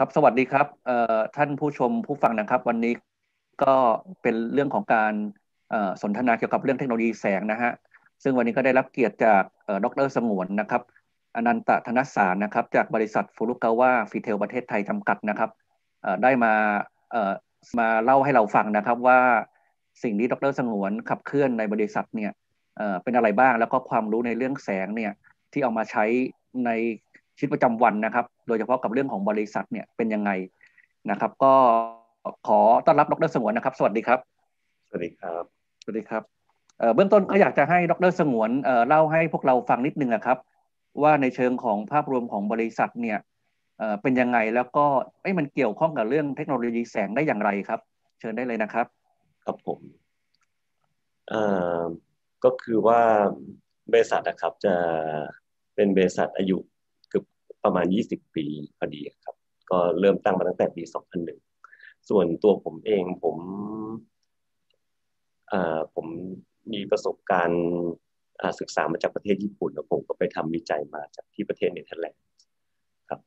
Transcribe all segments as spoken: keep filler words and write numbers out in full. ครับสวัสดีครับท่านผู้ชมผู้ฟังนะครับวันนี้ก็เป็นเรื่องของการสนทนาเกี่ยวกับเรื่องเทคโนโลยีแสงนะฮะซึ่งวันนี้ก็ได้รับเกียรติจากดร.สงวนนะครับอนันตธนสารนะครับจากบริษัทฟูรุกาวะฟีเทลประเทศไทยจำกัดนะครับได้มามาเล่าให้เราฟังนะครับว่าสิ่งที่ดร.สงวนขับเคลื่อนในบริษัทเนี่ยเป็นอะไรบ้างแล้วก็ความรู้ในเรื่องแสงเนี่ยที่เอามาใช้ในชีวิตประจำวันนะครับโดยเฉพาะกับเรื่องของบริษัทเนี่ยเป็นยังไงนะครับก็ขอต้อนรับดร.สงวนนะครับสวัสดีครับสวัสดีครับสวัสดีครับเบื้องต้นก็อยากจะให้ดร.สงวนเล่าให้พวกเราฟังนิดนึงนะครับว่าในเชิงของภาพรวมของบริษัทเนี่ยเป็นยังไงแล้วก็ไอ้มันเกี่ยวข้องกับเรื่องเทคโนโลยีแสงได้อย่างไรครับเชิญได้เลยนะครับครับผมก็คือว่าบริษัทนะครับจะเป็นบริษัทอายุประมาณยี่สิบปีพอดีครับก็เริ่มตั้งมาตั้งแต่ปีสองพันหนึ่งส่วนตัวผมเองผมอ่าผมมีประสบการณ์ศึกษามาจากประเทศญี่ปุ่นแล้วผมก็ไปทำวิจัยมาจากที่ประเทศเนเธอร์แลนด์ครับ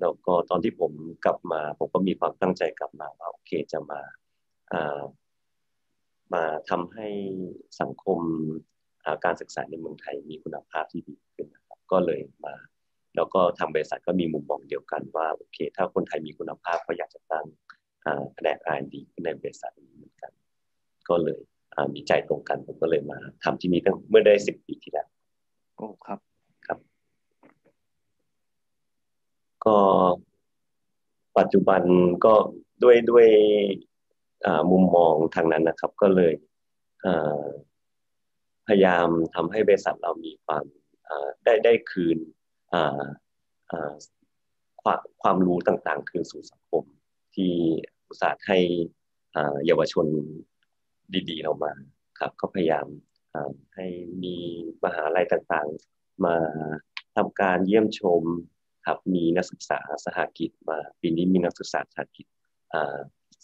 แล้วก็ตอนที่ผมกลับมาผมก็มีความตั้งใจกลับมาว่าโอเคจะมาอ่ามาทำให้สังคมการศึกษาในเมืองไทยมีคุณภาพที่ดีขึ้นนะครับก็เลยมาแล้วก็ทางบริษัทก็มีมุมมองเดียวกันว่าโอเคถ้าคนไทยมีคุณภาพก็อยากจะตั้งแผนก อาร์ แอนด์ ดี ในบริษัทนี้เหมือนกันก็เลยมีใจตรงกันผมก็เลยมาทำที่นี่ตั้งเมื่อได้สิบปีที่แล้วโอ้ครับครับก็ปัจจุบันก็ด้วยด้วยมุมมองทางนั้นนะครับก็เลยพยายามทำให้บริษัทเรามีความได้ได้คืนความความรู้ต่างๆคือสู่สังคมที่อุตส่าห์ให้เยาวชนดีๆเรามาครับก็พยายามให้มีมหาวิทยาลัยต่างๆมาทำการเยี่ยมชมครับมีนักศึกษาสหกิจมาปีนี้มีนักศึกษาสหกิจ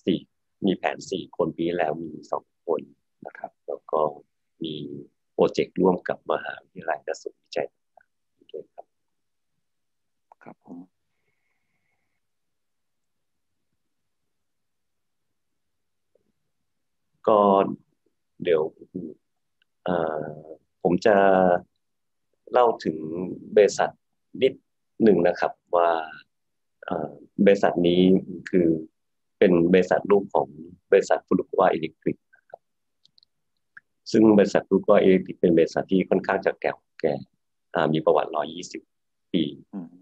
สี่มีแผนสี่คนปีแล้วมีสองคนนะครับแล้วก็มีโปรเจกต์ร่วมกับมหาวิทยาลัยและศูนย์วิจัยต่างๆด้วยครับครับผมก็เดี๋ยวผมจะเล่าถึงบริษัทนิดหนึ่งนะครับว่าบริษัทนี้คือเป็นบริษัทลูกของบริษัทฟูรุกาวะอิเล็กทริกนะครับซึ่งบริษัทฟูรุกาวะอิเล็กทริกเป็นบริษัทที่ค่อนข้างจะเก่าแก่มีประวัติหนึ่งร้อยยี่สิบปี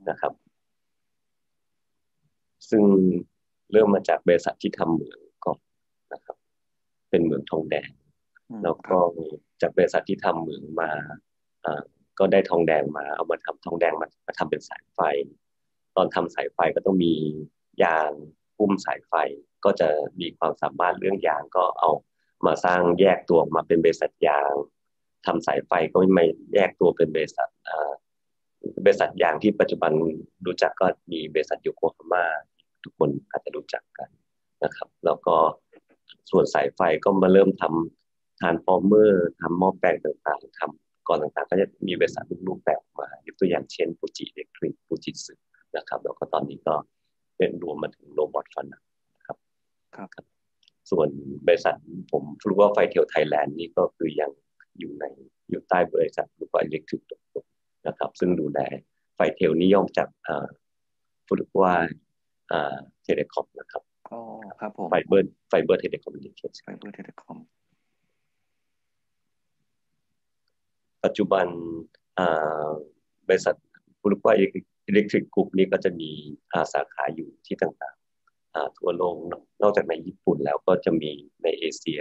นะครับซึ่งเริ่มมาจากบริษัทที่ทำเหมืองก่อนนะครับเป็นเหมืองทองแดงแล้วก็จากบริษัทที่ทำเหมืองมาก็ได้ทองแดงมาเอามาทำทองแดงมามาทำเป็นสายไฟตอนทำสายไฟก็ต้องมียางหุ้มสายไฟก็จะมีความสามารถเรื่องยางก็เอามาสร้างแยกตัวออกมาเป็นบริษัทยางทำสายไฟก็ไม่แยกตัวเป็นบริษัทบริษัทอย่างที่ปัจจุบันรู้จักก็มีบริษัทโยโกฮาม่าทุกคนอาจจะรู้จักกันนะครับแล้วก็ส่วนสายไฟก็มาเริ่มทำทรานส์ฟอร์เมอร์ทำหม้อแปลงต่างๆทำก่อนต่างๆก็จะมีบริษัทลูกๆแปลงมายกตัวอย่างเช่นฟูจิอิเล็กทริกฟูจิสึนะครับแล้วก็ตอนนี้ก็เป็นรวมมาถึงโรบอทฟันนะครับครับส่วนบริษัทผมฟูรุกาวะไฟเทลไทยแลนด์นี่ก็คือยังอยู่ในอยู่ใต้บริษัทฟูรุกาวะอิเล็กทริกนะครับซึ่งดูแลไฟเทลนี่ย่อมจากฟูรุกาวะเทเลคอมนะครับอ๋อครับผมไฟเบอร์ไฟเบอร์เทเลคอมมิวนิเคชั่นไฟเบอร์เทเลคอมปัจจุบันบริษัทฟูรุกาวะอิเล็กทริกกรุ๊ปนี้ก็จะมีสาขาอยู่ที่ต่างๆทั่วโลกนอกจากในญี่ปุ่นแล้วก็จะมีในเอเชีย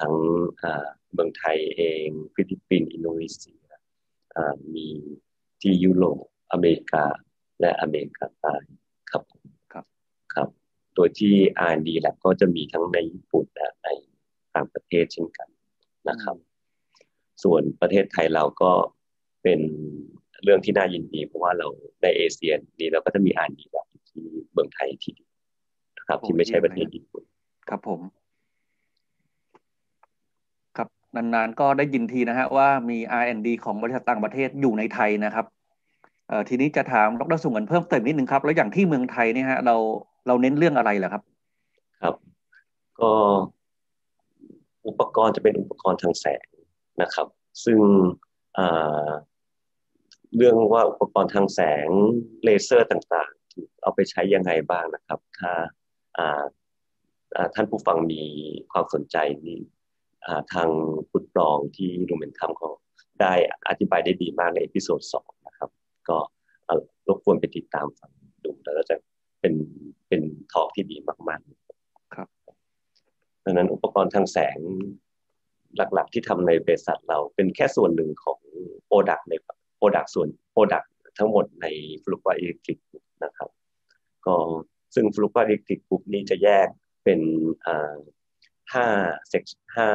ทั้งเมืองไทยเองฟิลิปปินส์อินโดนีเซียมีที่ยุโรปอเมริกาและอเมริกาใต้ครับครับครับโดยที่ อาร์ แอนด์ ดี Lab ก็จะมีทั้งในญี่ปุ่นและในต่างประเทศเช่นกันนะครับส่วนประเทศไทยเราก็เป็นเรื่องที่น่ายินดีเพราะว่าเราในเอเชียนี้เราก็จะมี อาร์ แอนด์ ดี Lab ที่เมืองไทยที่นะครับที่ไม่ใช่ประเทศญี่ปุ่นครับผมนานๆก็ได้ยินทีนะฮะว่ามี อาร์ แอนด์ ดี ของบริษัทต่างประเทศอยู่ในไทยนะครับ ทีนี้จะถามดร.สุวรรณเพิ่มเติมนิดนึงครับแล้วอย่างที่เมืองไทยเนี่ยฮะเราเราเน้นเรื่องอะไรเหรอครับครับก็อุปกรณ์จะเป็นอุปกรณ์ทางแสงนะครับซึ่งเรื่องว่าอุปกรณ์ทางแสงเลเซอร์ต่างๆถูกเอาไปใช้ยังไงบ้างนะครับถ้าท่านผู้ฟังมีความสนใจนี่ทางคุณปรองที่รูเมนทัมเขาได้อธิบายได้ดีมากในเอพิโซดสองนะครับก็รบกวนไปติดตามฟังดูแล้วก็จะเป็นเป็นทอล์คที่ดีมากๆครับดังนั้นอุปกรณ์ทางแสงหลักๆที่ทำในบริษัทเราเป็นแค่ส่วนหนึ่งของโปรดักต์ในโปรดักต์ส่วนโปรดักต์ทั้งหมดในฟลุกวาอิเล็กทริกนะครับก็ซึ่งฟลุกวาอิเล็กทริกกรุ๊ปนี้จะแยกเป็นห้าเซกห้า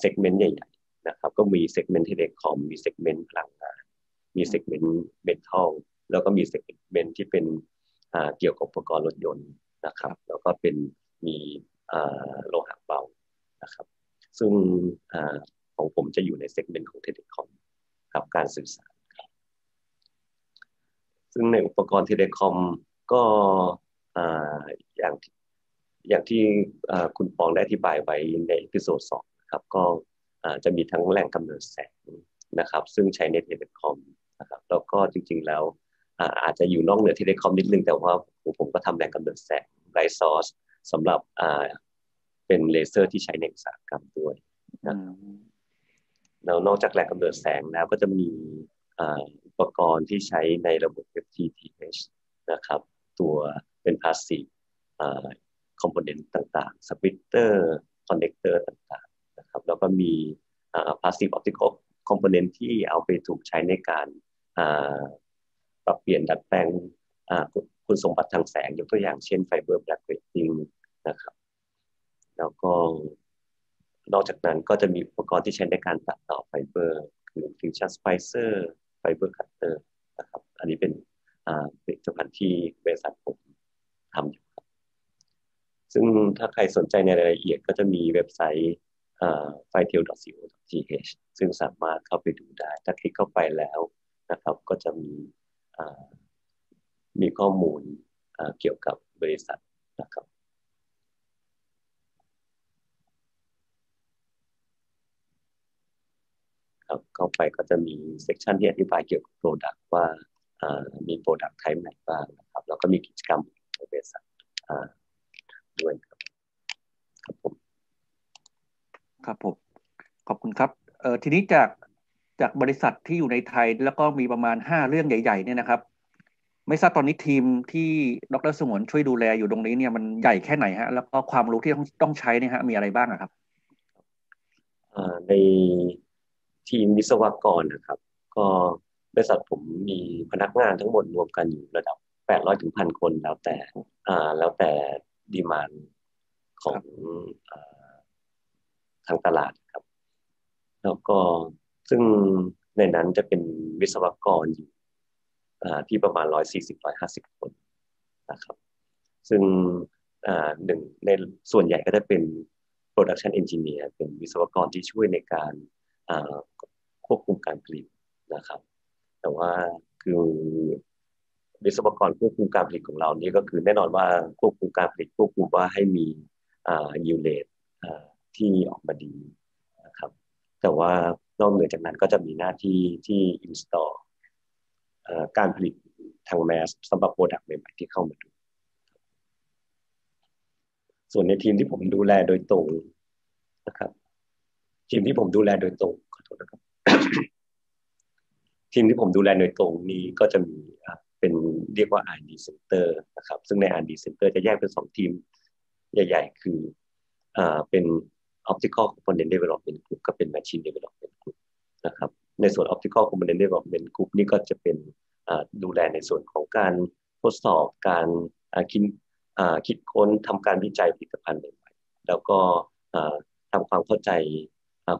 เซกเมนต์ใหญ่ๆนะครับก็มีเซกเมนต์เทเลคอมมีเซกเมนต์พลังงานมีเซกเมนต์เมทัลแล้วก็มีเซกเมนต์ที่เป็นเกี่ยวกับอุปกรณ์รถยนต์นะครับแล้วก็เป็นมีโลหะเบานะครับซึ่งของผมจะอยู่ในเซกเมนต์ของเทเลคอมครับการสื่อสารซึ่งในอุปกรณ์เทเลคอมก็อย่างอย่างที่คุณปองได้อธิบายไว้ในเอพิโซดสองนะครับก็จะมีทั้งแหล่งกำเนิดแสงนะครับซึ่งใช้ในเทเลคอมนะครับแล้วก็จริงๆแล้วอาจจะอยู่นอกเหนือเทเลคอมนิดนึงแต่ว่าผมก็ทำแหล่งกำเนิดแสงไลท์ซอร์สสำหรับเป็นเลเซอร์ที่ใช้ในอุตสาหกรรมด้วยนะครับแล้วนอกจากแหล่งกำเนิดแสงแล้วก็จะมีอุปกรณ์ที่ใช้ในระบบ เอฟ ที ที เอช นะครับตัวเป็นพาสซีฟคอมโพเนนต์ต่างๆสปลิตเตอร์คอนเนคเตอร์ต่างๆนะครับแล้วก็มีพาสซีฟออปติคอลคอมโพเนนต์ที่เอาไปถูกใช้ในการปรับเปลี่ยนดัดแปลงคุณสมบัติทางแสงยกตัวอย่างเช่นไฟเบอร์แบล็คเวทติ้งนะครับแล้วก็นอกจากนั้นก็จะมีอุปกรณ์ที่ใช้ในการตัดต่อไฟเบอร์คือฟิวชั่นสไปเซอร์ไฟเบอร์คัตเตอร์นะครับอันนี้เป็นผลิตภัณฑ์ที่บริษัทผมทำอยู่ครับซึ่งถ้าใครสนใจในรายละเอียดก็จะมีเว็บไซต์flytail ดอท ซี โอ ดอท ที เอช ซึ่งสามารถเข้าไปดูได้ถ้าคลิกเข้าไปแล้วนะครับก็จะมีมีข้อมูลเกี่ยวกับบริษัทนะครับเข้าไปก็จะมีเซกชันที่อธิบายเกี่ยวกับโปรดักต์ว่ามีโปรดักต์ไทป์ไหนบ้างนะครับแล้วก็มีกิจกรรมในบริษัทด้วยครับครับผมครับผมขอบคุณครับเอ่อทีนี้จากจากบริษัทที่อยู่ในไทยแล้วก็มีประมาณห้าเรื่องใหญ่ๆเนี่ยนะครับไม่ทราบตอนนี้ทีมที่ดร.สงวนช่วยดูแลอยู่ตรงนี้เนี่ยมันใหญ่แค่ไหนฮะแล้วก็ความรู้ที่ต้องต้องใช้เนี่ยฮะมีอะไรบ้างครับในทีมวิศวกรนะครับก็บริษัทผมมีพนักงานทั้งหมดรวมกันอยู่ระดับแปดร้อยถึง หนึ่งพัน คนแล้วแต่อ่าแล้วแต่ดีมานด์ของเอ่อทางตลาดครับแล้วก็ซึ่งในนั้นจะเป็นวิศวกรอยู่อ่าที่ประมาณหนึ่งร้อยสี่สิบถึงหนึ่งร้อยห้าสิบ คนนะครับซึ่งอ่าหนึ่งในส่วนใหญ่ก็จะเป็น Production Engineer เป็นวิศวกรที่ช่วยในการควบคุมการผลิตนะครับแต่ว่าคือวิศวกรควบคุมการผลิตของเรานี่ก็คือแน่นอนว่าควบคุมการผลิตควบคุมว่าให้มียิวเลทที่ออกมาดีนะครับแต่ว่านอกเหนือจากนั้นก็จะมีหน้าที่ที่ install การผลิตทางแมสสำหรับโปรดักต์ใหม่ๆที่เข้ามาดูส่วนในทีมที่ผมดูแลโดยตรงนะครับทีมที่ผมดูแลโดยตรงขอโทษนะครับ ทีมที่ผมดูแลโดยตรงนี้ก็จะมีเป็นเรียกว่า อาร์ ดี Center นะครับซึ่งใน อาร์ ดี Center จะแยกเป็นสองทีมใหญ่ๆคืออ่าเป็น Optical Component Development Group ก็เป็น Machine Development Group นะครับในส่วน Optical Component Development Group นี่ก็จะเป็นอ่าดูแลในส่วนของการทดสอบการอ่าคิดอ่าคิดค้นทำการวิจัยผลิตภัณฑ์ใหม่ๆแล้วก็อ่าทำความเข้าใจ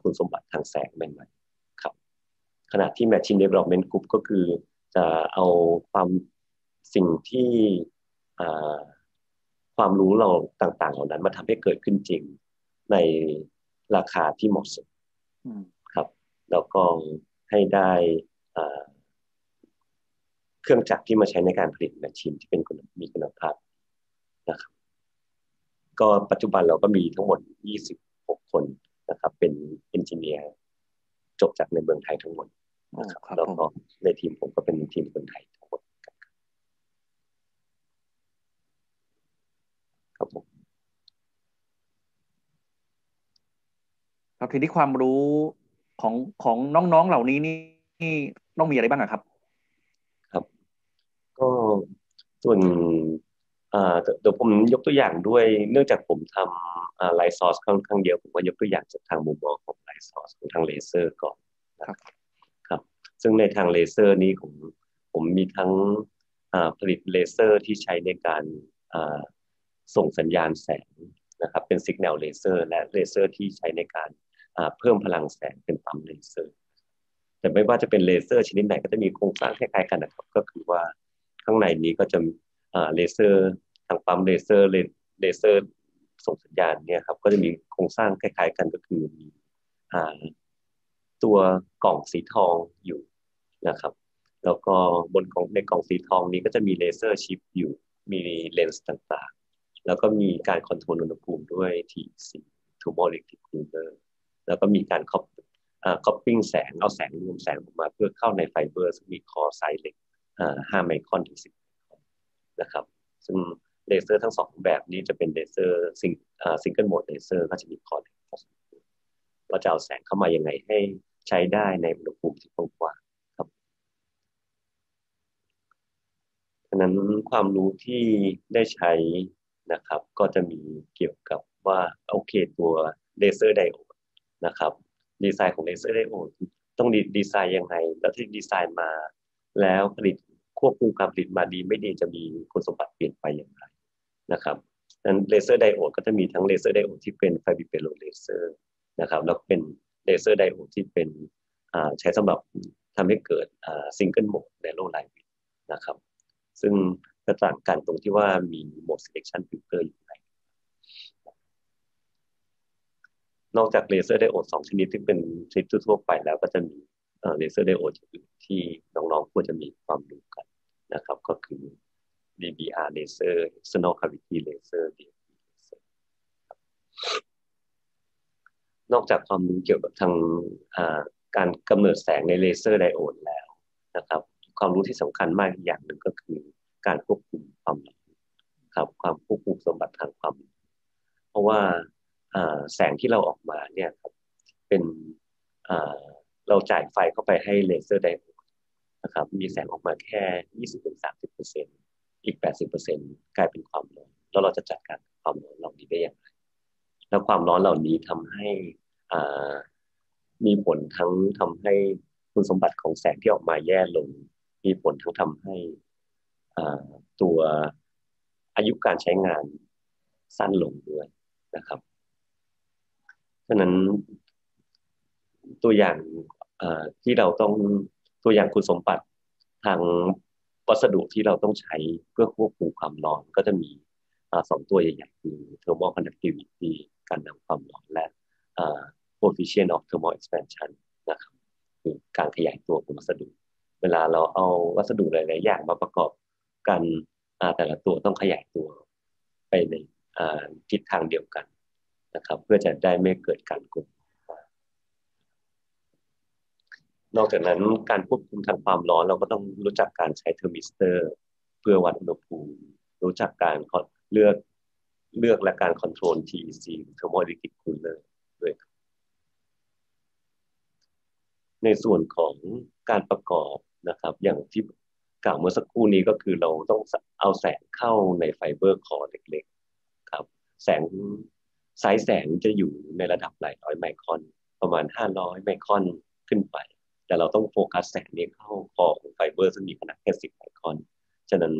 คุณสมบัติทางแสงใหม่ๆครับขณะที่ Machine Development Group ก็คือจะเอาความสิ่งที่ความรู้เราต่างๆเหล่านั้นมาทำให้เกิดขึ้นจริงในราคาที่เหมาะสมครับแล้วก็ให้ได้ เครื่องจักรที่มาใช้ในการผลิตแมชชีนที่เป็นมีคุณภาพนะครับก็ปัจจุบันเราก็มีทั้งหมดยี่สิบหกคนนะครับเป็นเอนจิเนียร์จบจากในเมืองไทยทั้งหมดนะครับแล้วก็ในทีมผมก็เป็นทีมคนไทยทั้งหมดครับผมครับทีนี้ความรู้ของของน้องๆเหล่านี้นี่ต้องมีอะไรบ้างครับครับก็ส่วนอ่าเดี๋ยวผมยกตัวอย่างด้วยเนื่องจากผมทำอ่าไลท์ซอร์สค่อนข้างเยอะผมก็ยกตัวอย่างจากทางมุมมองของไลท์ซอร์สของทางเลเซอร์ก่อนครับครับซึ่งในทางเลเซอร์นี้ผมผมมีทั้งอ่าผลิตเลเซอร์ที่ใช้ในการอ่าส่งสัญญาณแสงนะครับเป็นซิกแนลเลเซอร์และเลเซอร์ที่ใช้ในการเพิ่มพลังแสงเป็นปั๊มเลเซอร์แต่ไม่ว่าจะเป็นเลเซอร์ชนิดไหนก็จะมีโครงสร้างคล้ายๆกันนะครับก็คือว่าข้างในนี้ก็จะเลเซอร์ทางปั๊มเลเซอร์เลเซอร์ส่งสัญญาณเนี่ยครับก็จะมีโครงสร้างคล้ายๆกันก็คือมีตัวกล่องสีทองอยู่นะครับแล้วก็บนของในกล่องสีทองนี้ก็จะมีเลเซอร์ชิปอยู่มีเลนส์ต่างๆแล้วก็มีการคอนโทรลอุณหภูมิด้วย ที อี ซี Two Molecular Coolerแล้วก็มีการคอปปิ้งแสงเอาแสงรวมแสงออกมาเพื่อเข้าในไฟเบอร์ซึ่งมีคอไซส์เล็กห้าไมครอนถึงสิบไมครอนนะครับซึ่งเลเซอร์ทั้งสองแบบนี้จะเป็นเลเซอร์ซิงเกิลโหมดเลเซอร์ก็จะมีคอเล็กเราจะเอาแสงเข้ามายังไงให้ใช้ได้ในอุณหภูมิที่กว้างครับฉะนั้นความรู้ที่ได้ใช้นะครับก็จะมีเกี่ยวกับว่าโอเคตัวเลเซอร์ไดโอดนะครับดีไซน์ของเลเซอร์ไดโอดต้องดีไซน์ยังไงแล้วที่ดีไซน์มาแล้วผลิตควบคุมการผลิตมาดีไม่ดีจะมีคุณสมบัติเปลี่ยนไปอย่างไรนะครับนั้นเลเซอร์ไดโอดก็จะมีทั้งเลเซอร์ไดโอดที่เป็นไฟบิเปโลเลเซอร์นะครับแล้วเป็นเลเซอร์ไดโอดที่เป็นใช้สำหรับทำให้เกิดซิงเกิลโหมดในโลไลท์นะครับซึ่งจะต่างกันตรงที่ว่ามีโหมด selection filter อยู่ในนอกจากเลเซอร์ไดโอดสองชนิดที่เป็นชนิดทั่วไปแล้วก็จะมีเลเซอร์ไดโอดอื่นที่น้องๆควรจะมีความรู้กันนะครับก็คือ ดี บี อาร์ เลเซอร์ external cavity เลเซอร์ ดี เอฟ บี เลเซอร์นอกจากความรู้เกี่ยวกับทางการกำเนิดแสงในเลเซอร์ไดโอดแล้วนะครับความรู้ที่สำคัญมากอีกอย่างหนึ่งก็คือการควบคุมความร้อนครับความควบคุมสมบัติทางความร้อนเพราะว่าแสงที่เราออกมาเนี่ยครับเป็นเราจ่ายไฟเข้าไปให้เลเซอร์ไดโอดนะครับมีแสงออกมาแค่ ยี่สิบถึงสามสิบเปอร์เซ็นต์ อีก แปดสิบเปอร์เซ็นต์ กลายเป็นความร้อนแล้วเราจะจัดการความร้อนเหล่านี้ได้อย่างไรแล้วความร้อนเหล่านี้ทำให้มีผลทั้งทำให้คุณสมบัติของแสงที่ออกมาแย่ลงมีผลทั้งทำให้ตัวอายุการใช้งานสั้นลงด้วยนะครับฉะนั้นตัวอย่างที่เราต้องตัวอย่างคุณสมบัติทางวัสดุที่เราต้องใช้เพื่อควบคุมความร้อนก็จะมีสองตัวใหญ่ๆคือ thermal conductivity การนำความร้อนและ coefficient of thermal expansion นะครับคือการขยายตัวของวัสดุเวลาเราเอาวัสดุหลายๆอย่างมาประกอบกันแต่ละตัวต้องขยายตัวไปในทิศทางเดียวกันนะครับเพื่อจะได้ไม่เกิดการกดนอกจากนั้นการควบคุมทางความร้อนเราก็ต้องรู้จักการใช้เทอร์มิสเตอร์เพื่อวัดอุณหภูมิรู้จักการเลือกเลือกและการคอนโทรล ที อี ซี Thermo Electric Cooler ด้วยในส่วนของการประกอบนะครับอย่างที่กล่าวเมื่อสักครู่นี้ก็คือเราต้องเอาแสงเข้าในไฟเบอร์คอร์เล็กๆครับแสงสายแสงจะอยู่ในระดับหลายร้อยไมครอนประมาณห้าร้อยไมครอนขึ้นไปแต่เราต้องโฟกัสแสงนี้เข้าคอของไฟเบอร์ซึ่งมีขนาดแค่สิบไมครอนฉะนั้น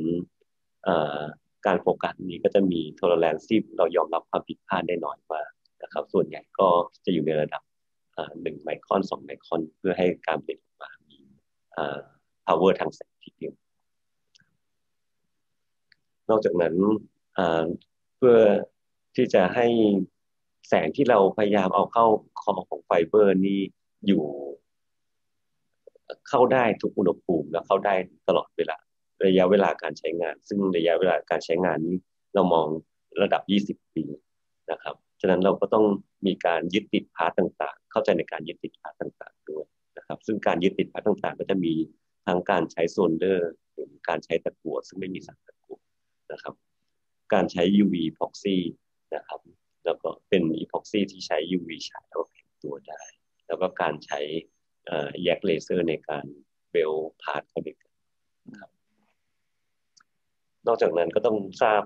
การโฟกัสนี้ก็จะมีโทเลอแรนซ์ที่เรายอมรับความผิดพลาดได้น้อยมากนะครับส่วนใหญ่ก็จะอยู่ในระดับหนึ่งไมครอนสองไมครอนเพื่อให้การเปลี่ยนมามี power ทางแสงที่เดียวนอกจากนั้นเพื่อที่จะให้แสงที่เราพยายามเอาเข้าคอของไฟเบอร์นี่อยู่เข้าได้ทุกอุณหภูมิและเข้าได้ตลอดเวลา ระยะเวลาการใช้งานซึ่งระยะเวลาการใช้งานนี้เรามองระดับยี่สิบปีนะครับฉะนั้นเราก็ต้องมีการยึดติดพาร์ทต่างๆเข้าใจในการยึดติดพาร์ทต่างๆด้วยนะครับซึ่งการยึดติดพาร์ทต่างๆก็จะมีทั้งการใช้โซลเดอร์หรือการใช้ตะกั่วซึ่งไม่มีสารตะกั่วนะครับการใช้ ยู วี epoxy นะครับแล้วก็เป็นอีพ็อกซี่ที่ใช้ ยู วี ฉายแล้วแข็งตัวได้แล้วก็การใช้แยกเลเซอร์ในการเบลพาร์ทเข้าด้วยกันนะครับนอกจากนั้นก็ต้องทราบ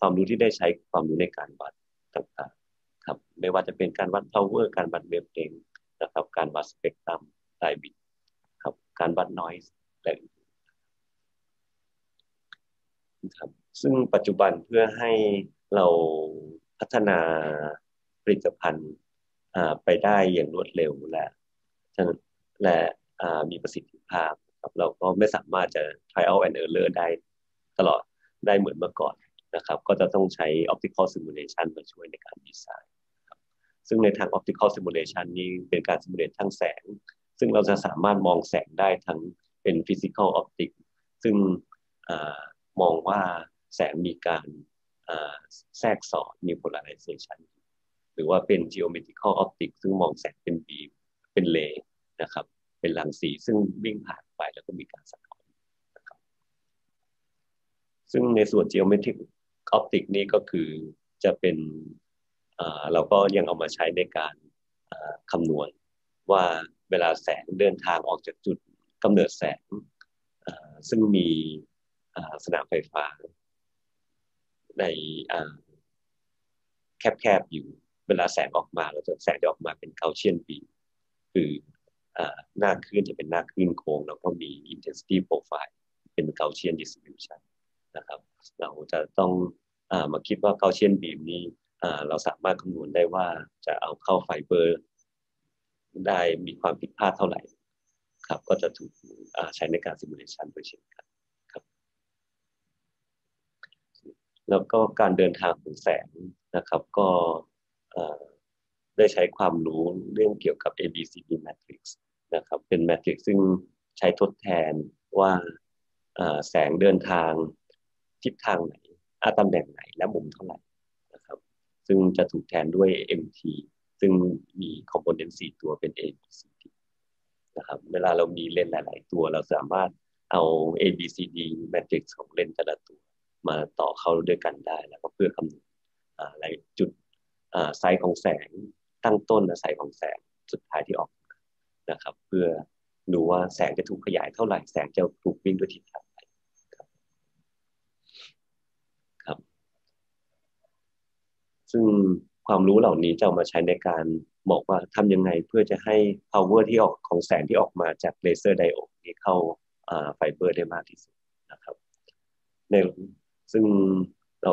ความรู้ที่ได้ใช้ความรู้ในการวัดต่างๆครับไม่ว่าจะเป็นการวัด power การวัดเวฟเลนท์นะครับการวัดสเปกตรัมไดบิทครับการวัด noise และครับซึ่งปัจจุบันเพื่อให้เราพัฒนาผลิตภัณฑ์ไปได้อย่างรวดเร็วและและมีประสิทธิภาพครับเราก็ไม่สามารถจะ trial and error ได้ตลอดได้เหมือนเมื่อก่อนนะครับก็จะต้องใช้ optical simulation มาช่วยในการดีไซน์ครับซึ่งในทาง optical simulation นี้เป็นการ simulate ทั้งแสงซึ่งเราจะสามารถมองแสงได้ทั้งเป็น physical optic ซึ่งมองว่าแสงมีการแทรกซ้อนมี polarization หรือว่าเป็น geometrical optics ซึ่งมองแสงเป็นบีมเป็นเลย์นะครับเป็นรังสีซึ่งวิ่งผ่านไปแล้วก็มีการสะท้อนนะครับซึ่งในส่วน geometric optics นี้ก็คือจะเป็นเราก็ยังเอามาใช้ในการคำนวณว่าเวลาแสงเดินทางออกจากจุดกำเนิดแสงซึ่งมีสนามไฟฟ้าในแคบๆอยู่เวลาแสงออกมาเราจะแสงจะออกมาเป็นเกาเชียนบีมคือหน้าคลื่นจะเป็นหน้าคลื่นโค้งแล้วก็มี intensity profile เป็นเกาเชียน distribution นะครับเราจะต้องมาคิดว่าเกาเชียนบีมนี้เราสามารถคำนวณได้ว่าจะเอาเข้าไฟเบอร์ได้มีความผิดพลาดเท่าไหร่ครับก็จะถูกใช้ในการ simulation โดยเช่นกันแล้วก็การเดินทางของแสงนะครับก็ได้ใช้ความรู้เรื่องเกี่ยวกับ เอ บี ซี ดี matrix นะครับเป็น matrix ซึ่งใช้ทดแทนว่าแสงเดินทางทิศทางไหนตำแหน่งไหนและมุมเท่าไหร่นะครับซึ่งจะถูกแทนด้วย เอ็ม ที ซึ่งมีคอมโพเนนต์สี่ตัวเป็น เอ บี ซี ดี นะครับเวลาเรามีเลนส์หลายๆตัวเราสามารถเอา เอ บี ซี ดี matrix ของเลนส์แต่ละตัวมาต่อเข้าด้วยกันได้แล้วก็เพื่อคำนวณอะไรจุดไซส์ของแสงตั้งต้นและไซส์ของแสงสุดท้ายที่ออกนะครับเพื่อดูว่าแสงจะถูกขยายเท่าไหร่แสงจะถูกวิ่งด้วยทิศทางไหนครับครับซึ่งความรู้เหล่านี้จะเอามาใช้ในการบอกว่าทำยังไงเพื่อจะให้ power ที่ออกของแสงที่ออกมาจากเลเซอร์ไดโอดนี้เข้าไฟเบอร์ได้มากที่สุดนะครับในซึ่งเรา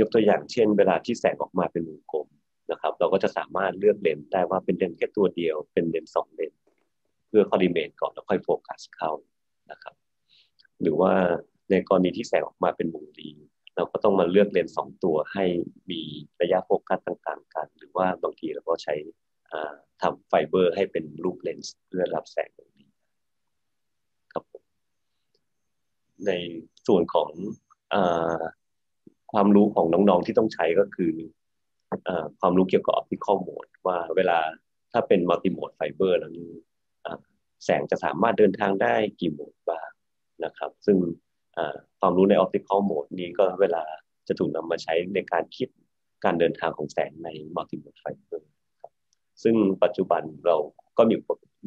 ยกตัวอย่างเช่นเวลาที่แสงออกมาเป็นวงกลมนะครับเราก็จะสามารถเลือกเลนส์ได้ว่าเป็นเลนส์แค่ตัวเดียวเป็นเลนส์สองเลนส์เพื่อคอลิเมตก่อนแล้วค่อยโฟกัสเข้านะครับหรือว่าในกรณีที่แสงออกมาเป็นวงรีเราก็ต้องมาเลือกเลนส์สองตัวให้มีระยะโฟกัสต่างๆกันหรือว่าบางทีเราก็ใช้ทำไฟเบอร์ให้เป็นรูปเลนส์เพื่อรับแสงวงรีครับในส่วนของความรู้ของน้องๆที่ต้องใช้ก็คือความรู้เกี่ยวกับ optical mode ว่าเวลาถ้าเป็น multi mode fiber แล้วนี่แสงจะสามารถเดินทางได้กี่โหมดบ้างนะครับซึ่งความรู้ใน optical mode นี้ก็เวลาจะถูกนำมาใช้ในการคิดการเดินทางของแสงใน multi mode fiber ซึ่งปัจจุบันเราก็มี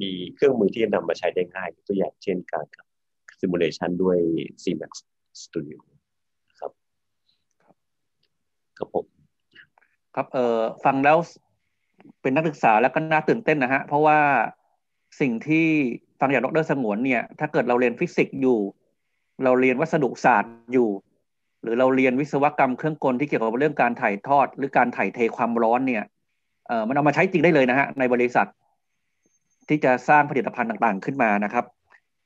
มีเครื่องมือที่นำมาใช้ได้ง่ายตัวอย่างเช่นการsimulation ด้วย CMax Studio ครับครับผมครับเอ่อฟังแล้วเป็นนักศึกษาแล้วก็น่าตื่นเต้นนะฮะเพราะว่าสิ่งที่ฟังจากดร.สงวนเนี่ยถ้าเกิดเราเรียนฟิสิกส์อยู่เราเรียนวัสดุศาสตร์อยู่หรือเราเรียนวิศวกรรมเครื่องกลที่เกี่ยวกับเรื่องการถ่ายทอดหรือการถ่ายเทความร้อนเนี่ยเอ่อมันเอามาใช้จริงได้เลยนะฮะในบริษัทที่จะสร้างผลิตภัณฑ์ต่างๆขึ้นมานะครับ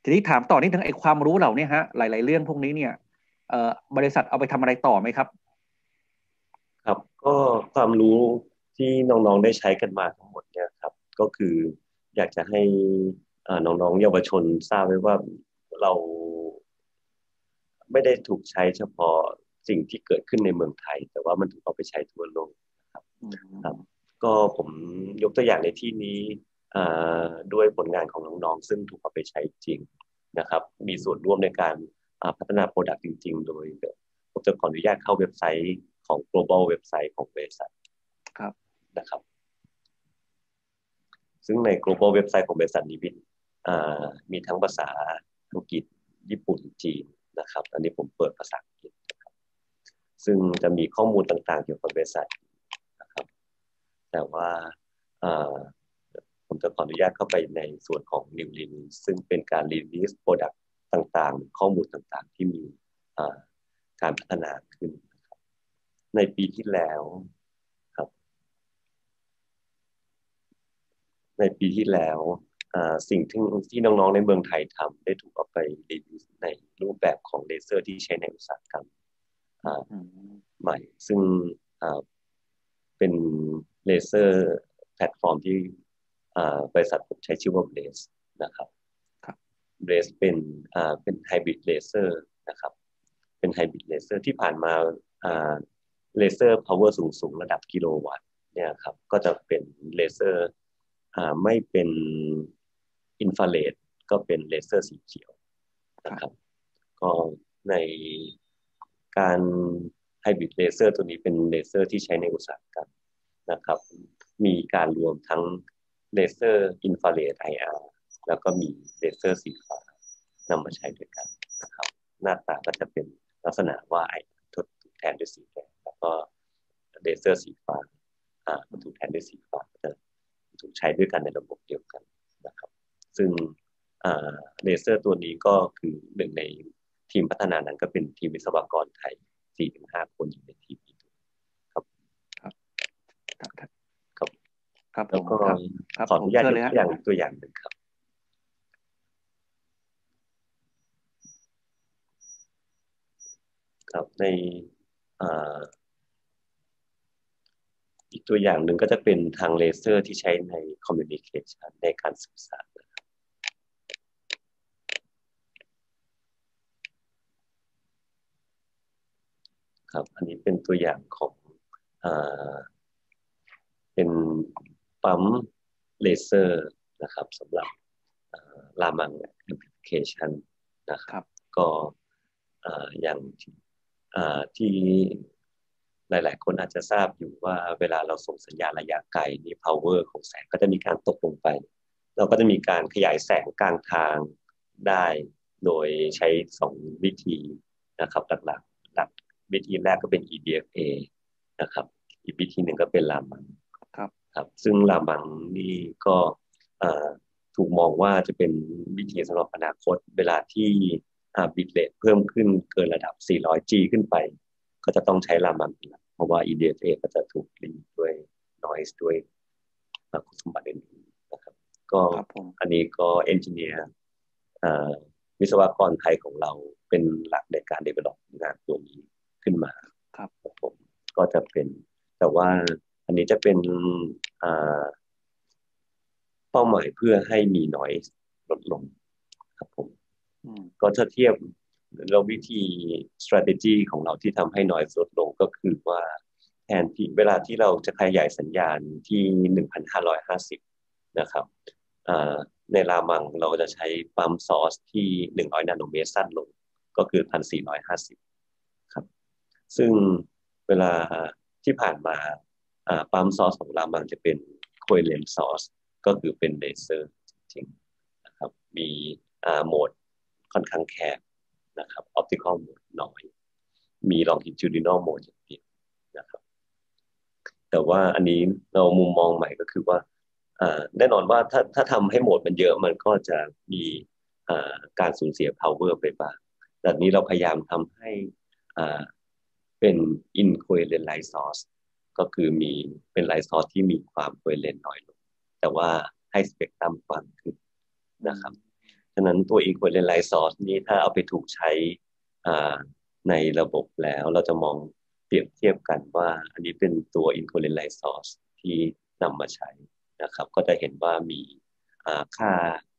ทีนี้ถามต่อนิดนึงไอ้ความรู้เหล่านี้ฮะหลายๆเรื่องพวกนี้เนี่ยเอ่อบริษัทเอาไปทำอะไรต่อไหมครับครับก็ความรู้ที่น้องๆได้ใช้กันมาทั้งหมดเนี่ยครับก็คืออยากจะให้น้องๆเยาวชนทราบไว้ว่าเรา ไม่ได้ถูกใช้เฉพาะสิ่งที่เกิดขึ้นในเมืองไทยแต่ว่ามันถูกเอาไปใช้ทั่วโลกนะครับ mm-hmm. ครับก็ผมยกตัวอย่างในที่นี้ด้วยผลงานของน้องๆซึ่งถูกเอาไปใช้จริงนะครับมีส่วนร่วมในการพัฒนาโปรดักต์จริงๆโดยผมจะขออนุญาตเข้าเว็บไซต์ของ global เว็บไซต์ของบริษัทครับนะครับซึ่งใน global เว็บไซต์ของบริษัทนี้มีทั้งภาษาอังกฤษญี่ปุ่นจีนนะครับอันนี้ผมเปิดภาษาอังกฤษนะครับซึ่งจะมีข้อมูลต่างๆเกี่ยวกับบริษัทนะครับแต่ว่าผมจะขออนุญาตเข้าไปในส่วนของ New Release ซึ่งเป็นการ Release Product ต่างๆข้อมูลต่างๆที่มีการพัฒนาขึ้นนะครับในปีที่แล้วครับในปีที่แล้วสิ่งที่น้องๆในเมืองไทยทำได้ถูกเอาไป Release ในรูปแบบของเลเซอร์ที่ใช้ในอุตสาหกรรมใหม่ซึ่งเป็นเลเซอร์แพลตฟอร์มที่บริษัทผมใช้ชื่อว่า Blaze นะครับครับ Blaze เป็นอ่าเป็น Hybrid Laser นะครับเป็น Hybrid Laser ที่ผ่านมาอ่าเลเซอร์ power สูงๆระดับกิโลวัตต์เนี่ยครับก็จะเป็นเลเซอร์อ่าไม่เป็นอินฟราเรดก็เป็นเลเซอร์สีเขียวนะครับก็ในการ Hybrid Laser ตัวนี้เป็นเลเซอร์ที่ใช้ในอุตสาหกรรมนะครับมีการรวมทั้งเลเซอร์อินฟราเรด ไอ อาร์ แล้วก็มีเลเซอร์สีฟ้านำมาใช้ด้วยกันนะครับหน้าตาก็จะเป็นลักษณะว่า ไอ อาร์ ทดถูกแทนด้วยสีแดงแล้วก็เลเซอร์สีฟ้าอ่าถูกแทนด้วยสีฟ้าจะถูกใช้ด้วยกันในระบบเดียวกันนะครับซึ่งอ่าเลเซอร์ตัวนี้ก็คือหนึ่งในทีมพัฒนานั้นก็เป็นทีมวิศวกรไทย สี่ถึงห้า คนอยู่ในทีมนี้ครับครับครับผมครับขออนุญาตยกอย่างตัวอย่างหนึ่งครับครับในอีกตัวอย่างหนึ่งก็จะเป็นทางเลเซอร์ที่ใช้ในคอมมิวนิเคชันในการสื่อสารครับอันนี้เป็นตัวอย่างของเป็นปั๊มเลเซอร์นะครับสำหรับรามังแอปพลิเคชันนะครับก็อย่างที่หลายๆคนอาจจะทราบอยู่ว่าเวลาเราส่งสัญญาณระยะไกลนี่ power ของแสงก็จะมีการตกลงไปเราก็จะมีการขยายแสงกลางทางได้โดยใช้สองวิธีนะครับหลักๆหลักวิธีแรกก็เป็น อี ดี เอฟ เอ นะครับอีกวิธีหนึ่งก็เป็นรามังครับซึ่งรามังนี่ก็ถูกมองว่าจะเป็นวิธีสำหรับอนาคตเวลาที่บิตเรทเพิ่มขึ้นเกินระดับ สี่ร้อยจี ขึ้นไปก็จะต้องใช้รามังเพราะว่า อี ดี เอฟ เอ ก็จะถูกรีดด้วย noise ด้วยคุณสมบัติอื่นๆนะครับก็อันนี้ก็เอนจิเนียร์วิศวกรไทยของเราเป็นหลักในการ develop งานตัวนี้ขึ้นมาครับผมก็จะเป็นแต่ว่าอันนี้จะเป็นเป้าหมายเพื่อให้มีน้อยลดลงครับผมก็ถ้าเทียบเราวิธี strategy ของเราที่ทำให้น้อยลดลงก็คือว่าแทนที่เวลาที่เราจะขยายสัญญาณที่ หนึ่งพันห้าร้อยห้าสิบ นะครับในรามังเราจะใช้ปั๊มซอร์สที่หนึ่งร้อยนาโนเมตรสั้นลงก็คือ หนึ่งพันสี่ร้อยห้าสิบ ครับซึ่งเวลาที่ผ่านมาปั๊มซอร์สของรามังจะเป็นโคเรนซอร์สก็คือเป็นเลเซอร์จริงๆนะครับมีโหมดค่อนข้างแคบนะครับออปติคอลโหมดน้อยมีลองทิจูดินอลโหมดอย่างเดียวนะครับแต่ว่าอันนี้เรามุมมองใหม่ก็คือว่าแน่นอนว่าถ้าถ้าทำให้โหมดมันเยอะมันก็จะมีการสูญเสีย power ไปบ้างแต่นี้เราพยายามทำให้เป็น incoherent light sourceก็คือมีเป็นไลท์ซอร์สที่มีความโคเฮเรนต์น้อยลงแต่ว่าให้สเปกตรัมกว้างขึ้นนะครับฉะนั้นตัวอีโคเฮเรนต์ไลท์ซอร์สนี้ถ้าเอาไปถูกใช้ในระบบแล้วเราจะมองเปรียบเทียบกันว่าอันนี้เป็นตัวอีโคเฮเรนต์ไลท์ซอร์สที่นำมาใช้นะครับก็จะเห็นว่ามีค่า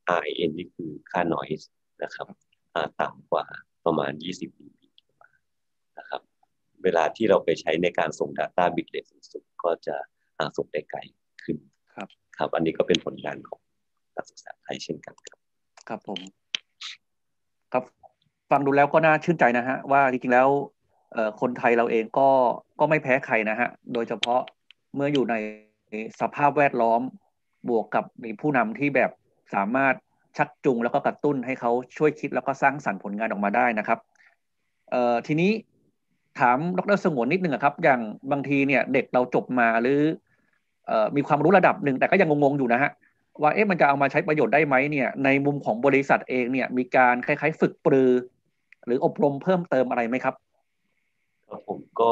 อาร์ เอ็น นี่คือค่า noise นะครับต่ำกว่าประมาณ ยี่สิบ ดี บี เวลาที่เราไปใช้ในการส่ง Data Bit Rate สูงๆก็จะส่งได้ไกลขึ้นครับครับอันนี้ก็เป็นผลงานของนักศึกษาไทยเช่นกันครับครับผมครับฟังดูแล้วก็น่าชื่นใจนะฮะว่าจริงๆแล้วคนไทยเราเองก็ก็ไม่แพ้ใครนะฮะโดยเฉพาะเมื่ออยู่ในสภาพแวดล้อมบวกกับมีผู้นำที่แบบสามารถชักจูงแล้วก็กระตุ้นให้เขาช่วยคิดแล้วก็สร้างสรรค์ผลงานออกมาได้นะครับทีนี้ถามดร.สงวนนิดนึงครับอย่างบางทีเนี่ยเด็กเราจบมาหรือมีความรู้ระดับหนึ่งแต่ก็ยังงงๆอยู่นะฮะว่าเอ๊ะมันจะเอามาใช้ประโยชน์ได้ไหมเนี่ยในมุมของบริษัทเองเนี่ยมีการคล้ายๆฝึกปรือหรืออบรมเพิ่มเติมอะไรไหมครับผมก็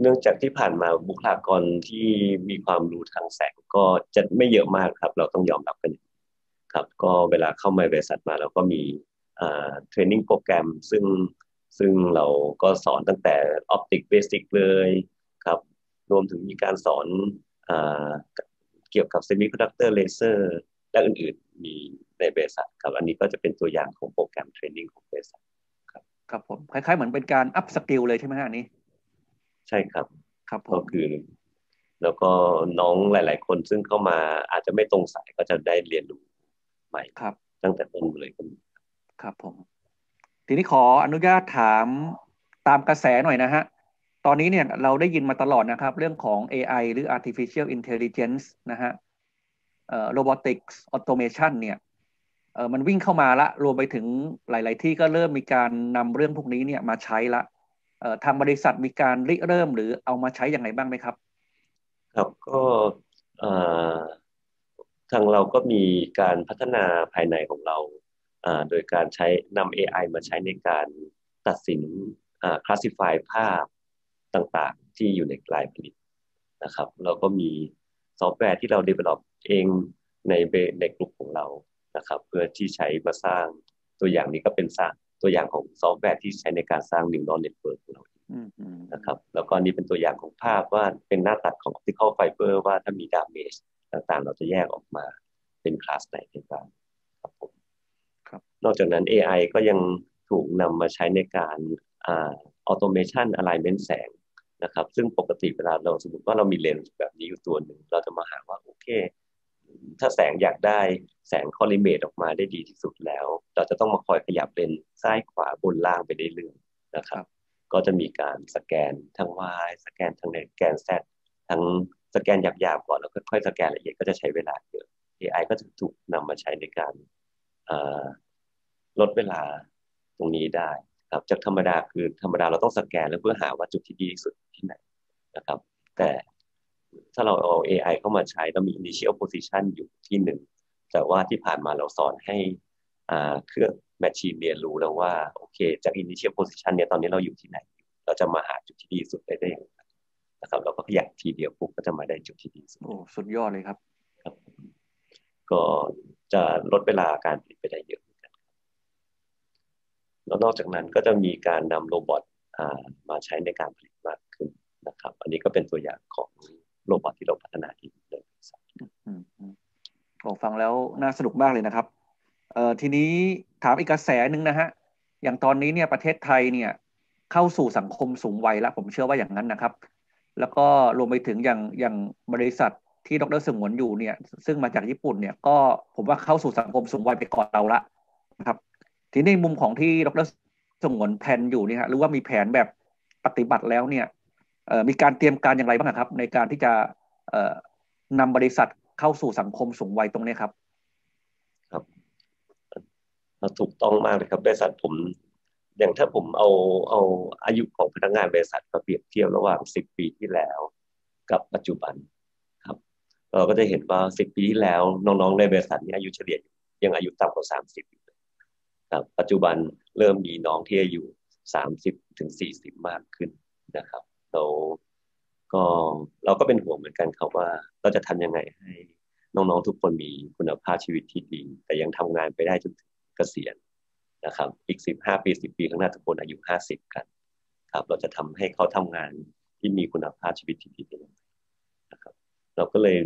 เนื่องจากที่ผ่านมาบุคลากรที่มีความรู้ทางแสงก็จะไม่เยอะมากครับเราต้องยอมรับกันครับก็เวลาเข้ามาบริษัทมาเราก็มีเทรนนิ่งโปรแกรมซึ่งซึ่งเราก็สอนตั้งแต่ออปติกเบสิกเลยครับรวมถึงมีการสอนเกี่ยวกับเซมิคอนดักเตอร์เลเซอร์และอื่นๆมีในบริษัทครับอันนี้ก็จะเป็นตัวอย่างของโปรแกรมเทรนนิ่งของบริษัทครับครับผมคล้ายๆเหมือนเป็นการอัพสกิลเลยใช่ไหมฮะอันนี้ใช่ครับครับก็คือแล้วก็น้องหลายๆคนซึ่งเข้ามาอาจจะไม่ตรงสายก็จะได้เรียนรู้ใหม่ครับตั้งแต่ต้นเลยก็มีครับผมทีนี้ขออนุญาตถามตามกระแสหน่อยนะฮะตอนนี้เนี่ยเราได้ยินมาตลอดนะครับเรื่องของ เอ ไอ หรือ artificial intelligence นะฮะ robotics automation เนี่ยมันวิ่งเข้ามาละรวมไปถึงหลายๆที่ก็เริ่มมีการนำเรื่องพวกนี้เนี่ยมาใช้ละทางบริษัทมีการริเริ่มหรือเอามาใช้อย่างไรบ้างไหมครับครับก็ทางเราก็มีการพัฒนาภายในของเราโดยการใช้นำ เอ ไอ มาใช้ในการตัดสิน classify ภาพต่างๆที่อยู่ในรายผลิตนะครับเราก็มีซอฟต์แวร์ที่เรา develop เองในในกลุ่มของเรานะครับเพื่อที่ใช้มาสร้างตัวอย่างนี้ก็เป็นสร้างตัวอย่างของซอฟต์แวร์ที่ใช้ในการสร้าง neural network ของเรานะครับแล้วก็นี่เป็นตัวอย่างของภาพว่าเป็นหน้าตัดของ optical fiber ว่าถ้ามี damage ต่างๆเราจะแยกออกมาเป็นคลาสไหนได้บ้างครับผมนอกจากนั้น เอ ไอ ก็ยังถูกนำมาใช้ในการอ่า automation alignment แสงนะครับซึ่งปกติเวลาเราสมมติว่าเรามีเลนส์แบบนี้อยู่ตัวหนึ่งเราจะมาหาว่าโอเคถ้าแสงอยากได้แสง correlate ออกมาได้ดีที่สุดแล้วเราจะต้องมาคอยขยับเลนส์ซ้ายขวาบนล่างไปเรื่อยๆนะครับก็จะมีการสแกนทั้ง Y สแกนทั้งแกน Z ทั้งสแกนหยาบๆก่อนแล้วค่อยๆสแกนละเอียดก็จะใช้เวลาเยอะ เอ ไอ ก็ถูกนำมาใช้ในการลดเวลาตรงนี้ได้ครับจากธรรมดาคือธรรมดาเราต้องสแกนแล้วเพื่อหาว่าจุดที่ดีที่สุดที่ไหนนะครับแต่ถ้าเราเอา เอ ไอ เข้ามาใช้เรามี initial position อยู่ที่หนึ่งแต่ว่าที่ผ่านมาเราสอนให้เครื่อง machine เรียนรู้แล้วว่าโอเคจาก initial position เนี่ยตอนนี้เราอยู่ที่ไหนเราจะมาหาจุดที่ดีที่สุดได้ได้อย่างไรนะครับเราก็ขยับทีเดียวปุ๊บก็จะมาได้จุดที่ดีที่สุดโอ้สุดยอดเลยครับครับก็จะลดเวลาการผลิตไปได้เยอะแล้วนอกจากนั้นก็จะมีการนำโรบอทมาใช้ในการผลิตมากขึ้นนะครับอันนี้ก็เป็นตัวอย่างของโรบอทที่เราพัฒนาเองเลยฟังแล้วน่าสนุกมากเลยนะครับทีนี้ถามอีกกระแสหนึ่งนะฮะอย่างตอนนี้เนี่ยประเทศไทยเนี่ยเข้าสู่สังคมสูงวัยแล้วผมเชื่อว่าอย่างนั้นนะครับแล้วก็รวมไปถึงอย่างอย่างบริษัทที่ดร.สงวนอยู่เนี่ยซึ่งมาจากญี่ปุ่นเนี่ยก็ผมว่าเข้าสู่สังคมสูงวัยไปก่อนเราละนะครับทีนี้มุมของที่ดร.สงวนแผนอยู่นี่ฮะหรือว่ามีแผนแบบปฏิบัติแล้วเนี่ยมีการเตรียมการอย่างไรบ้างครับในการที่จะนำบริษัทเข้าสู่สังคมสูงวัยตรงนี้ครับครับถูกต้องมากเลยครับบริษัทผมอย่างถ้าผมเอาเอาอายุของพนักงานบริษัทมาเปรียบเทียบระหว่างสิบปีที่แล้วกับปัจจุบันครับเราก็จะเห็นว่าสิบปีที่แล้วน้องๆในบริษัทนี้อายุเฉลี่ยยังอายุต่ำกว่าสามสิบปัจจุบันเริ่มมีน้องที่อายุสามสิบถึงสี่สิบมากขึ้นนะครับเราก็เราก็เป็นห่วงเหมือนกันครับว่าเราจะทำยังไงให้น้องๆทุกคนมีคุณภาพชีวิตที่ดีแต่ยังทำงานไปได้จนถึงเกษียณนะครับอีกสิบห้าปีสิบปีข้างหน้าทุกคนอายุห้าสิบกันครับเราจะทำให้เขาทำงานที่มีคุณภาพชีวิตที่ดีได้ยังไงนะครับเราก็เลย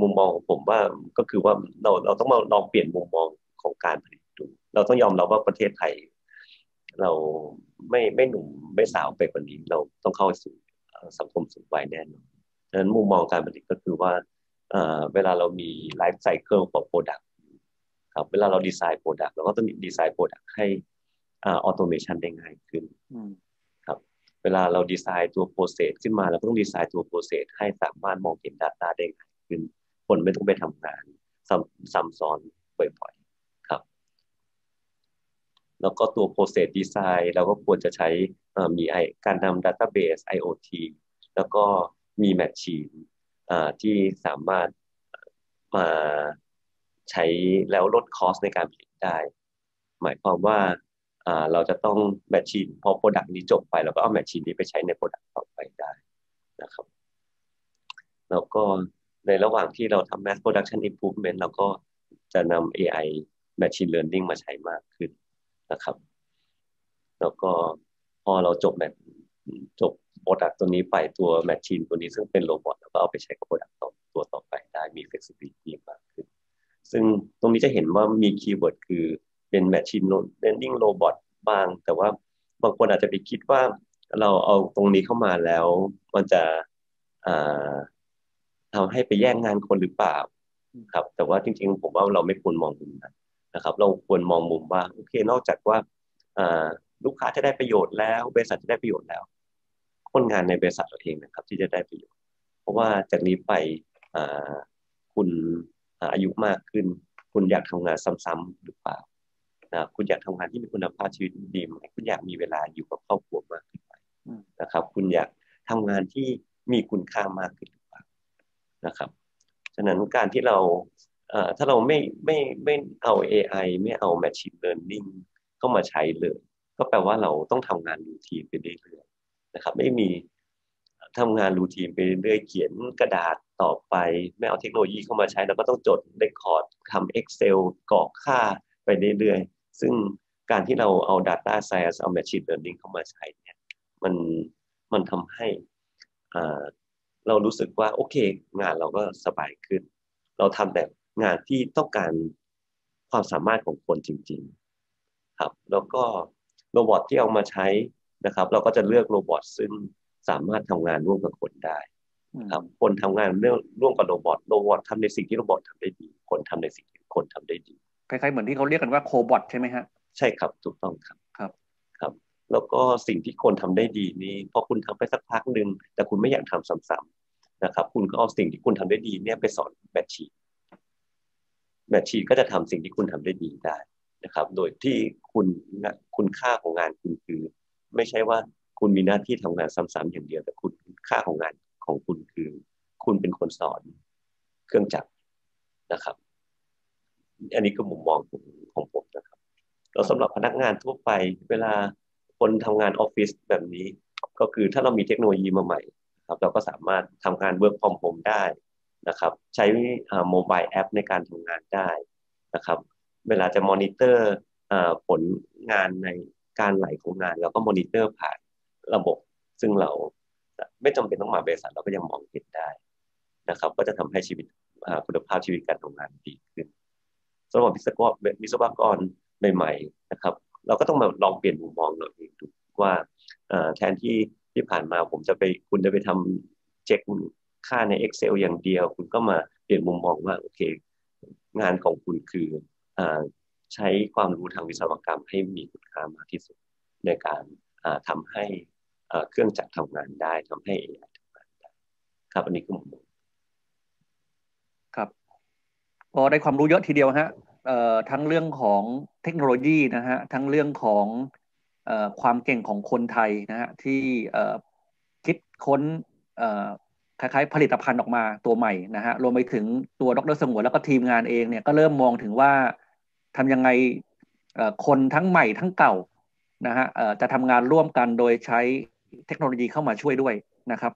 มุมมองของผมว่าก็คือว่าเราเราต้องมาลองเปลี่ยนมุมมองของการผลิตเราต้องยอมรับว่าประเทศไทย เราไม่ไม่หนุ่มไม่สาวไปกว่านี้เราต้องเข้าสู่สังคมสูงวัยแน่นอนดังนั้นมุมมองการผลิตก็คือว่าเวลาเรามีไลฟ์ไซเคิลของโปรดักต์ครับเวลาเราดีไซน์โปรดักต์เราก็ต้องดีไซน์โปรดักต์ให้ออโตเมชันได้ง่ายขึ้นครับเวลาเราดีไซน์ตัวโปรเซสขึ้นมาเราก็ต้องดีไซน์ตัวโปรเซสให้สามารถมองเห็น Data ได้ง่ายขึ้นคนไม่ต้องไปทำงานซ้ำซ้อนบ่อยๆครับแล้วก็ตัว Process Design เราก็ควรจะใช้มีการทำ Database ไอ โอ ที แล้วก็มี Machine ที่สามารถมาใช้แล้วลดคอสในการผลิตได้หมายความว่าเราจะต้อง Machine พอ Product นี้จบไปเราก็เอา Machine นี้ไปใช้ใน Product ต่อไปได้นะครับแล้วก็ในระหว่างที่เราทำ Mass Production Improvement เราก็จะนำ เอ ไอ Machine Learning มาใช้มากขึ้นนะครับแล้วก็พอเราจบแบบจบ Product ตัวนี้ไปตัว Machine ตัวนี้ซึ่งเป็นโรบอทเราก็เอาไปใช้กับ Product ต่อตัวต่อไปได้มี Flexibility มากขึ้นซึ่งตรงนี้จะเห็นว่ามีคีย์เวิร์ดคือเป็น Machine Learning Robot บ้างแต่ว่าบางคนอาจจะไปคิดว่าเราเอาตรงนี้เข้ามาแล้วมันจะอ่าทำให้ไปแย่งงานคนหรือเปล่าครับแต่ว่าจริงๆผมว่าเราไม่ควรมองมุมนั้นนะครับเราควรมองมุมว่าโอเคนอกจากว่าลูกค้าจะได้ประโยชน์แล้วบริษัทจะได้ประโยชน์แล้วคนงานในบริษัทเราเองนะครับที่จะได้ประโยชน์เพราะว่าจากนี้ไปคุณอายุมากขึ้นคุณอยากทำงานซ้ำๆหรือเปล่านะคุณอยากทำงานที่มีคุณภาพชีวิตดีไหมคุณอยากมีเวลาอยู่กับครอบครัวมากขึ้นไหมนะครับคุณอยากทำงานที่มีคุณค่ามากขึ้นนะครับฉะนั้นการที่เราถ้าเราไม่ไม่ไม่เอา เอ ไอ ไม่เอา Machine Learning เข้ามาใช้เลยก็แปลว่าเราต้องทำงานรูทีนไปเรื่อยๆนะครับไม่มีทำงานรูทีนไปเรื่อยเขียนกระดาษต่อไปไม่เอาเทคโนโลยีเข้ามาใช้เราก็ต้องจด Record ทำ Excel กรอกค่าไปเรื่อยๆซึ่งการที่เราเอา Data Science เอา Machine Learning เข้ามาใช้เนี่ยมันมันทำให้เรารู้สึกว่าโอเคงานเราก็สบายขึ้นเราทำแต่งานที่ต้องการความสามารถของคนจริงๆครับแล้วก็โรบอทที่เอามาใช้นะครับเราก็จะเลือกโรบอทซึ่งสามารถทำงานร่วมกับคนได้ครับคนทำงานร่วมกับโรบอทโรบอททำในสิ่งที่โรบอททำได้ดีคนทำในสิ่งที่คนทำได้ดีคล้ายๆเหมือนที่เขาเรียกกันว่าโคบอทใช่ไหมฮะใช่ครับถูกต้องครับครับครับแล้วก็สิ่งที่คนทำได้ดีนี่พอคุณทำไปสักพักนึงแต่คุณไม่อยากทำซ้ำๆนะครับคุณก็เอาสิ่งที่คุณทำได้ดีเนี่ยไปสอนแมชชีนแมชชีนก็จะทำสิ่งที่คุณทำได้ดีได้นะครับโดยที่คุณคุณค่าของงานคุณคือไม่ใช่ว่าคุณมีหน้าที่ทำงานซ้ำๆอย่างเดียวแต่คุณค่าของงานของคุณคือคุณเป็นคนสอนเครื่องจักรนะครับอันนี้ก็มุมมองของผมนะครับแล้วสำหรับพนักงานทั่วไปเวลาคนทำงานออฟฟิศแบบนี้ก็คือถ้าเรามีเทคโนโลยีมาใหม่ครับเราก็สามารถทำงาน work from home ได้นะครับใช้โมบายแอปในการทำงานได้นะครับเวลาจะมอนิเตอร์ผลงานในการไหลของงานเราก็มอนิเตอร์ผ่านระบบซึ่งเราไม่จำเป็นต้องมาบริษัทเราก็ยังมองเห็นได้นะครับก็จะทำให้ชีวิตคุณภาพชีวิตการทำงานดีขึ้นสำหรับวิศวกรวิศวกรใหม่ๆนะครับเราก็ต้องมาลองเปลี่ยนมุมมองเราเองดูว่าแทนที่ที่ผ่านมาผมจะไปคุณจะไปทำเช็คค่าใน Excel อย่างเดียวคุณก็มาเปลี่ยนมุมมองว่าโอเคงานของคุณคือใช้ความรู้ทางวิศวกรรมให้มีคุณค่ามากที่สุดในการทำให้เครื่องจักรทำงานได้ทำให้ เอ ไอ ทำงานได้ครับอันนี้คือมุมมองครับพอได้ความรู้เยอะทีเดียวฮะทั้งเรื่องของเทคโนโลยีนะฮะทั้งเรื่องของเอ่อความเก่งของคนไทยนะฮะที่เอ่อคิดค้นเอ่อคล้ายๆผลิตภัณฑ์ออกมาตัวใหม่นะฮะรวมไปถึงตัวดร.สงวนแล้วก็ทีมงานเองเนี่ยก็เริ่มมองถึงว่าทำยังไงเอ่อคนทั้งใหม่ทั้งเก่านะฮะเอ่อจะทำงานร่วมกันโดยใช้เทคโนโลยีเข้ามาช่วยด้วยนะครับ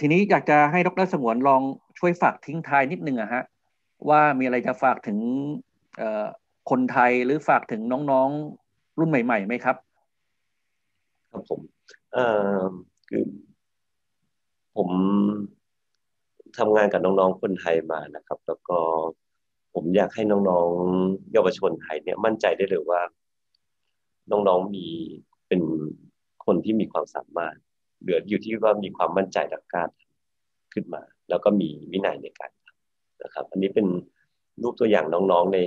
ทีนี้อยากจะให้ดร.สงวนลองช่วยฝากทิ้งท้ายนิดนึงอะฮะว่ามีอะไรจะฝากถึงคนไทยหรือฝากถึงน้องๆรุ่นใหม่ๆไหมครับครับผมคือผมทำงานกับน้องๆคนไทยมานะครับแล้วก็ผมอยากให้น้องๆเยาวชนไทยเนี่ยมั่นใจได้เลยว่าน้องๆมี คนที่มีความสามารถเหลืออยู่ที่ว่ามีความมั่นใจและกล้าขึ้นมาแล้วก็มีวินัยในการทำนะครับอันนี้เป็นรูปตัวอย่างน้องๆใน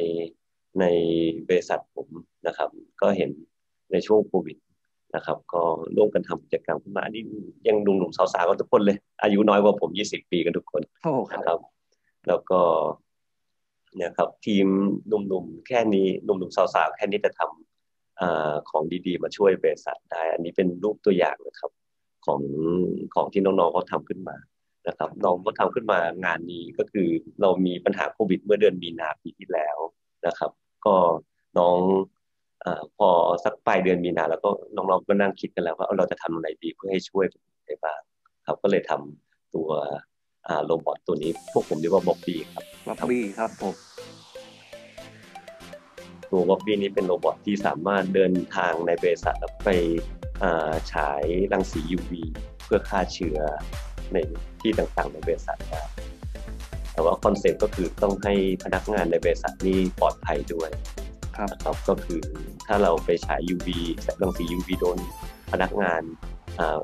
ในบริษัทผมนะครับก็เห็นในช่วงโควิดนะครับก็ร่วมกันทำกิจกรรมขึ้นมาอันนี้ยังหนุ่มๆสาวๆกันทุกคนเลยอายุน้อยกว่าผมยี่สิบปีกันทุกคนนะครับแล้วก็เนี่ยครับทีมหนุ่มๆแค่นี้หนุ่มๆสาวๆแค่นี้จะทำอ่าของดีๆมาช่วยบริษัทได้อันนี้เป็นรูปตัวอย่างนะครับของของที่น้องๆเขาทำขึ้นมานะครับน้องก็ทำขึ้นมางานนี้ก็คือเรามีปัญหาโควิดเมื่อเดือนมีนาปีที่แล้วนะครับก็น้องอพอสักปลายเดือนมีนาแล้วก็น้องๆก็นั่งคิดกันแล้วว่าเราจะทำอะไรดีเพื่อให้ช่วยได้บ้างครับก็เลยทำตัวโรบอทตัวนี้พวกผมเรียกว่าบ็อบบี้ครับบ็อบบี้ครับผมตัวบ็อบบี้นี้เป็นโรบอทที่สามารถเดินทางในบริษัทแล้วไปฉายรังสี ยู วี เพื่อฆ่าเชื้อในที่ต่างๆในบริษัทครับแต่ว่าคอนเซ็ปต์ก็คือต้องให้พนักงานในบริษัทนี่ปลอดภัยด้วยครับครับก็คือถ้าเราไปฉาย ยู วี แสงรังสี ยู วี โดนพนักงาน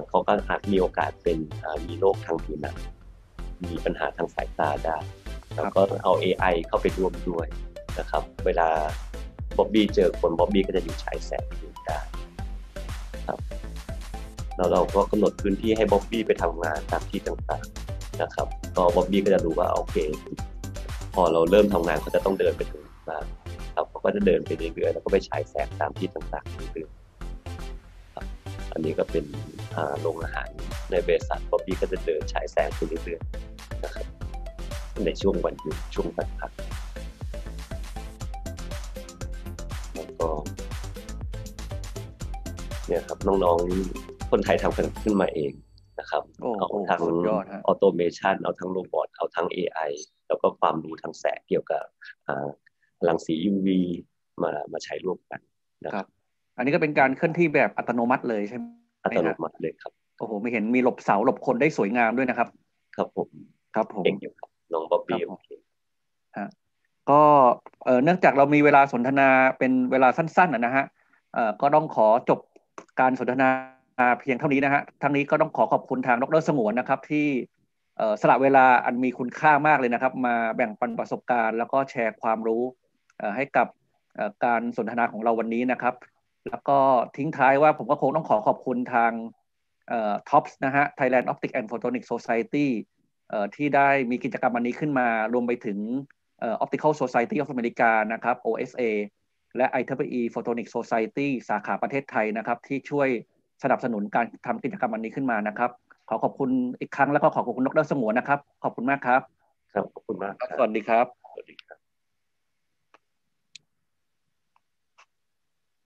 เขาก็อาจมีโอกาสเป็นมีโรคทางผิวหนังมีปัญหาทางสายตาได้แล้วก็เอา เอ ไอ เข้าไปร่วมด้วยนะครับเวลาบ็อบบี้เจอคนบ็อบบี้ก็จะอยู่ฉายแสงอยู่ได้ครับแล้วเราก็กำหนดพื้นที่ให้บ็อบบี้ไปทำงานตามที่ต่างๆนะครับก็บ็อบบี้ก็จะรู้ว่าโอเคพอเราเริ่มทำงานเขาจะต้องเดินไปถึงบ้างครับเขาก็จะเดินไปเรื่อยๆแล้วก็ไปฉายแสงตามที่ต่างๆเรื่อยๆครับอันนี้ก็เป็นโรงอาหารในบริษัทบ็อบบี้ก็จะเดินฉายแสงไปเรื่อยๆนะครับในช่วงวันหยุดช่วงวันพักแล้วก็เนี่ยครับน้องๆคนไทยทำกันขึ้นมาเองนะครับเอาทั้งออโตเมชันเอาทั้งโรบอทเอาทั้ง เอ ไอ แล้วก็ความรู้ทางแสงเกี่ยวกับรังสี ยู วี มามาใช้ร่วมกันนะครับอันนี้ก็เป็นการเคลื่อนที่แบบอัตโนมัติเลยใช่ไหมอัตโนมัติเลยครับโอ้โหไม่เห็นมีหลบเสาหลบคนได้สวยงามด้วยนะครับครับผมครับผมเก่งอยู่ครับน้องบ๊อบบี้โอเคฮะก็เนื่องจากเรามีเวลาสนทนาเป็นเวลาสั้นๆนะฮะก็ต้องขอจบการสนทนาเพียงเท่านี้นะฮะทั้งนี้ก็ต้องขอขอบคุณทางดร.สงวนนะครับที่สละเวลาอันมีคุณค่ามากเลยนะครับมาแบ่งปันประสบการณ์แล้วก็แชร์ความรู้ให้กับการสนทนาของเราวันนี้นะครับแล้วก็ทิ้งท้ายว่าผมก็คงต้องขอขอบคุณทาง ท็อปส์ นะฮะ Thailand Optic and Photonics Society ที่ได้มีกิจกรรมอันนี้ขึ้นมารวมไปถึง Optical Society of America นะครับ โอ เอส เอ และ ไอ อี อี อี Photonics Society สาขาประเทศไทยนะครับที่ช่วยสนับสนุนการทำกิจกรรมอันนี้ขึ้นมานะครับขอขอบคุณอีกครั้งแล้วก็ขอขอบคุณดร.สงวนนะครับขอบคุณมากครับครับขอบคุณมากสวัสดีครับ